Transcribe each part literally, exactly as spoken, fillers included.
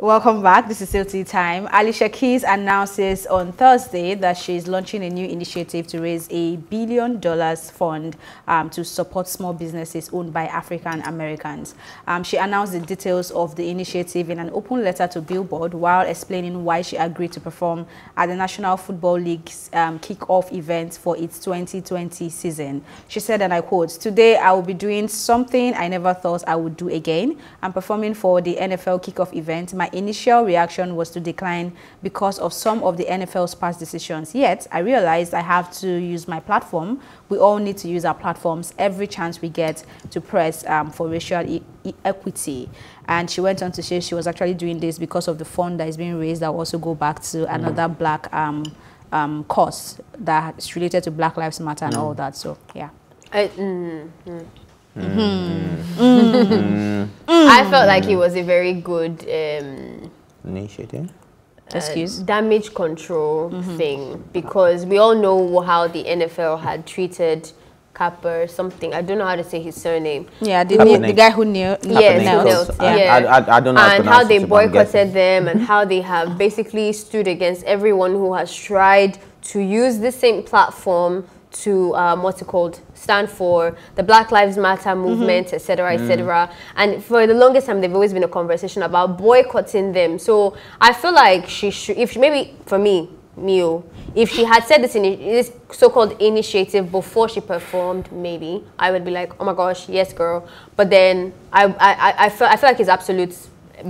Welcome back. This is still tea time. Alicia Keys announces on Thursday that she's launching a new initiative to raise a billion dollars fund um, to support small businesses owned by African Americans. Um, she announced the details of the initiative in an open letter to Billboard while explaining why she agreed to perform at the National Football League's um, kickoff event for its twenty twenty season. She said, and I quote, "Today I will be doing something I never thought I would do again. I'm performing for the N F L kickoff event. My initial reaction was to decline because of some of the N F L's past decisions. Yet, I realized I have to use my platform. We all need to use our platforms every chance we get to press um, for racial e e equity." And she went on to say she was actually doing this because of the fund that is being raised that will also go back to another black um, um, cause that's related to Black Lives Matter and mm. all that. So, yeah. I, mm, mm. Mm-hmm. Mm-hmm. I felt like it was a very good um, initiative. Uh, Excuse? Damage control mm-hmm. thing, because we all know how the N F L had treated Kaepernick, something. I don't know how to say his surname. Yeah, the, the guy who knew. Yes, who knelt. Yeah. yeah. I, I, I don't know. And how, how they boycotted them, and how they have basically stood against everyone who has tried to use the same platform to um, what's it called? stand for the Black Lives Matter movement, mm-hmm. et cetera, et cetera. Mm. And for the longest time, they've always been a conversation about boycotting them. So I feel like she should, if she, maybe for me, Mio, if she had said this, in, this so-called initiative before she performed, maybe I would be like, oh my gosh, yes, girl. But then I, I, I feel, I feel like it's absolute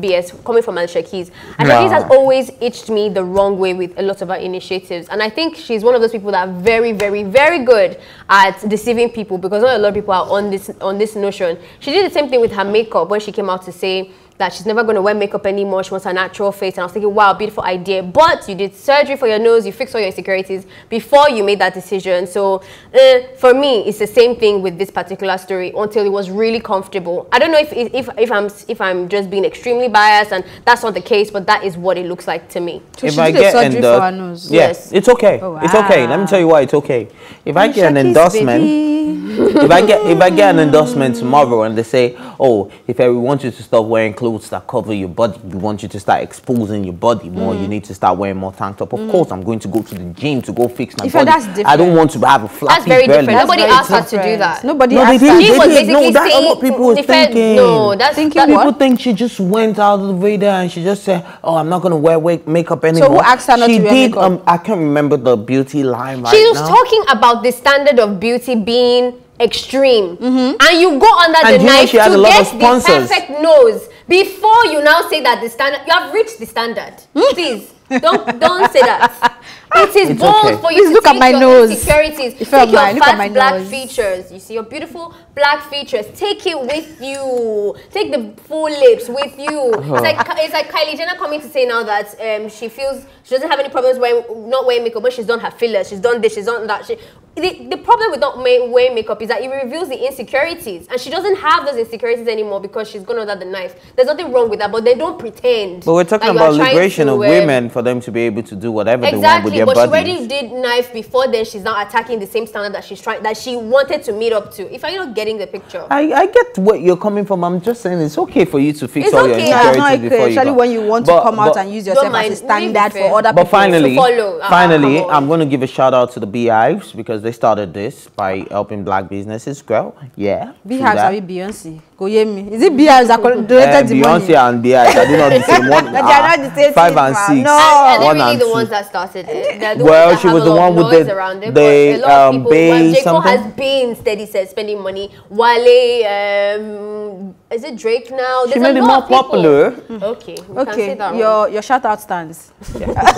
B S coming from Alicia Keys. Alicia Keys has always itched me the wrong way with a lot of her initiatives, and I think she's one of those people that are very, very, very good at deceiving people, because not a lot of people are on this on this notion. She did the same thing with her makeup when she came out to say that she's never going to wear makeup anymore. She wants her natural face, and I was thinking, wow, beautiful idea. But you did surgery for your nose, you fixed all your insecurities before you made that decision. So uh, for me, it's the same thing with this particular story until it was really comfortable. I don't know if if if I'm if I'm just being extremely biased, and that's not the case, but that is what it looks like to me. So if she I did get surgery for her nose, yes, yes. it's okay. Oh, wow. It's okay. Let me tell you why it's okay. If I, I get an endorsement, if I get if I get an endorsement tomorrow, and they say, oh, if I want you to stop wearing clothes that cover your body, we want you to start exposing your body more, mm. you need to start wearing more tank top. Of mm. course, I'm going to go to the gym to go fix my if body. That's different. I don't want to have a flappy belly. That's very belly. different. Nobody asked her to do that. Nobody no, asked her. She was basically no, that's saying, what people were thinking. No, that's thinking that people what? think she just went out of the radar and she just said, oh, I'm not going to wear makeup anymore. So who asked her not she to wear did, makeup? Um, I can't remember the beauty line right She was now. talking about the standard of beauty being extreme, mm-hmm. and you go under and the knife to get the perfect nose before you now say that the standard, you have reached the standard. Please don't don't say that. It is it's bold okay. for you Please to look take at my your nose. insecurities, take your mine, fat my black nose. features. You see your beautiful black features. Take it with you. Take the full lips with you. Oh. It's like it's like Kylie Jenner coming to say now that um, she feels she doesn't have any problems wearing not wearing makeup, but she's done her fillers, she's done this, she's done that. She, The, the problem with not wearing makeup is that it reveals the insecurities, and she doesn't have those insecurities anymore because she's gone under the knife. There's nothing wrong with that, but they don't pretend. But we're talking about liberation of women, for them to be able to do whatever exactly, they want with their bodies. Exactly, but she already did knife before then. She's now attacking the same standard that she's trying, that she wanted to meet up to. If I'm not getting the picture, I, I get what you're coming from. I'm just saying it's okay for you to fix it's all okay. your insecurities yeah, before you. Especially go. when you want but, to come but, out and use yourself mind, as a standard for other but people finally, to follow. Finally, uh, I'm going to give a shout out to the B Ives because they started this by helping black businesses grow. Yeah. B Ives are with Beyonce. Go hear me. Is it B Ives that donated uh, the money? Beyonce and B Ives are not the same. One, uh, five and six. No. And, and one really and the two. ones that started it. The well, she was the one with the, the it, um, people, Bay Jacob something. has been steady said spending money. Wale, um, is it Drake now? There's she made it more popular. Okay. We okay. Can say that your, your shout out stands. Yeah.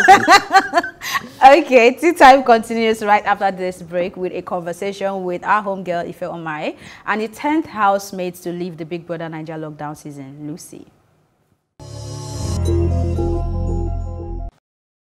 Okay. Tea time continues right after this break with a conversation with our homegirl Ife Omai and the tenth housemates to leave the Big Brother Nigeria lockdown season, Lucy.